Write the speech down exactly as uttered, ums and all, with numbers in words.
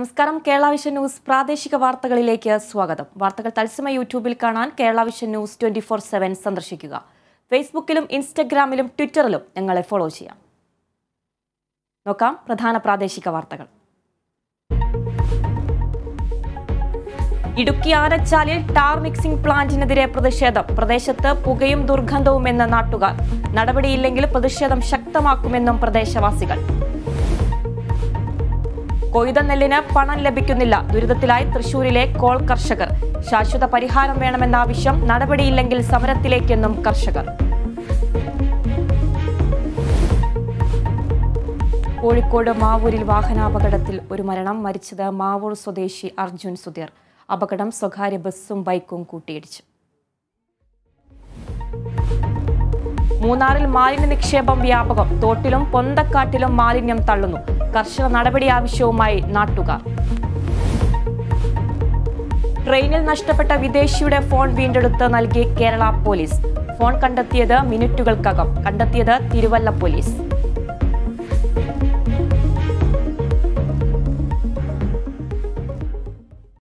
Namaskaram, Kerala Vision News, Pradeshika Varthakalilekku Swagatham. Varthakal Thalsama YouTubeil Kanan, Kerala Vision News twenty four seven Sandarshikkuka. Facebookilum, Instagramilum, Twitterilum, Engale follow cheyyam. Nokkam, Pradhana Pradeshika Varthakal. Idukki Arachalil tar mixing plant in the Pradeshadam, Pradeshata, Pugayum Durgandavum enna Nattukar, Nadapadi illengil Pradeshadam Shaktamakkumennum Pradeshavasigal. Koida Nelina, Panan Lebicunilla, Duridatilai, Trishurile, Kol Karshagar, Shashuta Parihara Menamendavisham, Nadapadi Langil Samaratilekendum Karshagar. Kodikoda Mavuril Vahana Abakadatil, Urimaranam Marichada, Mavur Sodeshi, Arjun Sudhir, Abakadam Soghari Busum by Kunku Tej. Munaril Malin and Nikshebam Vyapakam, Totilum, Pondakatilum Malinium Talunu. Karshana Nadabadi Avishomai Nattukar. Trainil Nashtapetta Videshude phone veendeduthu Kerala Police. Phone Kandathiyathu Minutukkalkkam, Kandathiyathu Tiruvalla Police.